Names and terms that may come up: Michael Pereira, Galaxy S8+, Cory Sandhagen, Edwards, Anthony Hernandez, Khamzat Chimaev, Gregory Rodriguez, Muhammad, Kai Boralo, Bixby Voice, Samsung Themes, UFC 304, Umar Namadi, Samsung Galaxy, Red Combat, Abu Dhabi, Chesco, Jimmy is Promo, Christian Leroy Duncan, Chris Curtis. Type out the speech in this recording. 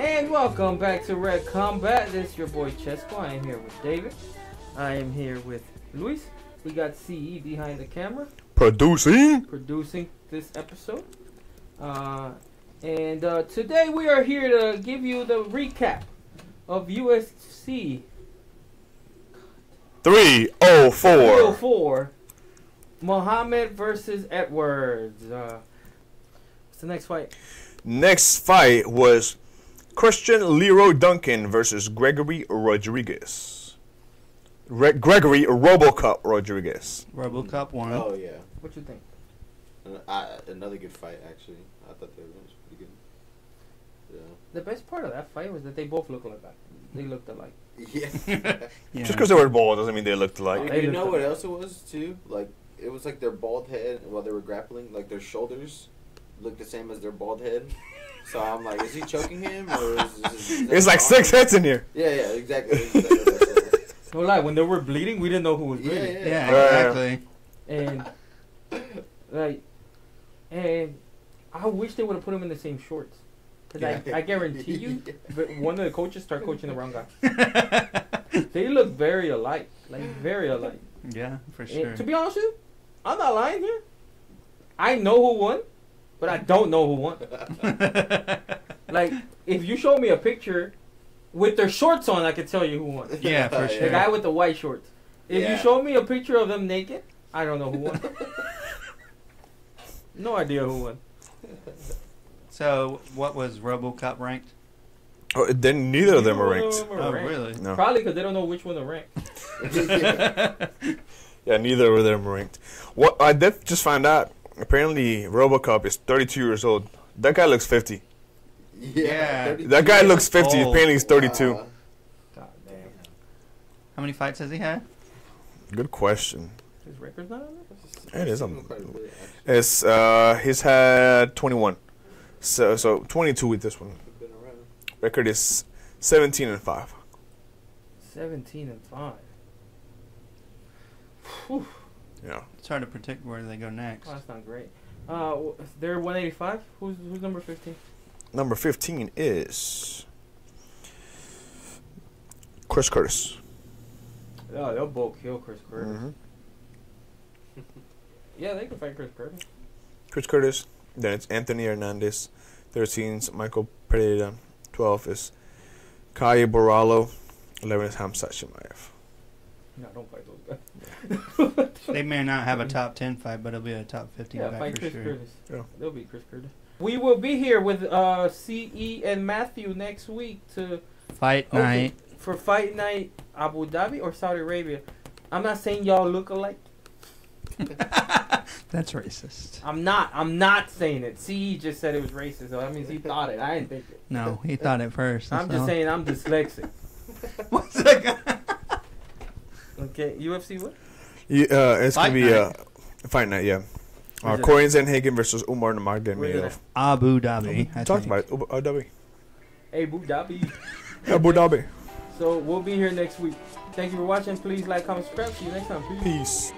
And welcome back to Red Combat. This is your boy Chesco. I am here with David. I am here with Luis. We got CE behind the camera. Producing this episode. And today we are here to give you the recap of UFC 304. Muhammad versus Edwards. What's the next fight? Next fight was Christian Leroy Duncan versus Gregory Rodriguez. Gregory Robocop Rodriguez. Robocop won. Oh, yeah. What you think? Another good fight, actually. I thought that was pretty good. Yeah. The best part of that fight was that they both looked alike. They looked alike. Yes. Yeah. Just because they were bald doesn't mean they looked alike. You know what else it was, too? Like, it was like their bald head while they were grappling. Like, their shoulders looked the same as their bald head. So I'm like, is he choking him? Or is it's like six heads in here. Yeah, exactly. No lie, when they were bleeding, we didn't know who was bleeding. Yeah, exactly. And, like, I wish they would have put him in the same shorts. Because I guarantee you, but one of the coaches start coaching the wrong guy. They look very alike. Like, very alike. Yeah, for sure. And, to be honest with you, I'm not lying here. I know who won. But I don't know who won. Like, if you show me a picture with their shorts on, I could tell you who won. Yeah, for sure. The guy with the white shorts. If you show me a picture of them naked, I don't know who won. No idea who won. So, what was RoboCop ranked? Oh, then neither of them were ranked. Oh, really? No. Probably because they don't know which one to rank. Yeah, neither of them were ranked. What I did just find out. Apparently, RoboCop is 32 years old. That guy looks 50. Yeah. That guy looks 50. Old. Apparently, he's 32. Wow. God damn. How many fights has he had? Good question. His record's not on there? It is. It's, he's had 21. So 22 with this one. Record is 17-5. 17-5. Whew. Yeah. It's hard to predict where they go next. Oh, that's not great. They're 185. Who's number 15? Number 15 is Chris Curtis. Oh, they'll both kill Chris Curtis. Mm-hmm. Yeah, they can fight Chris Curtis. Chris Curtis. Then it's Anthony Hernandez. 13's Michael Pereira. 12 is Kai Boralo. 11 is Khamzat Chimaev. No, don't fight those guys. They may not have a top 10 fight, but it'll be a top 15 fight fight for Chris Curtis. Yeah. They'll be Chris Curtis. We will be here with CE and Matthew next week to fight night for fight night Abu Dhabi or Saudi Arabia. I'm not saying y'all look alike. That's racist. I'm not saying it. CE just said it was racist, so that means he thought it. I didn't think it. No, he thought it first. I'm just saying I'm dyslexic. What's that guy? Okay, UFC what? Yeah, it's going to be fight night, yeah. Cory Sandhagen versus Umar Namadi. Abu Dhabi. I talked about it. Abu Dhabi. So we'll be here next week. Thank you for watching. Please like, comment, subscribe. See you next time. Peace.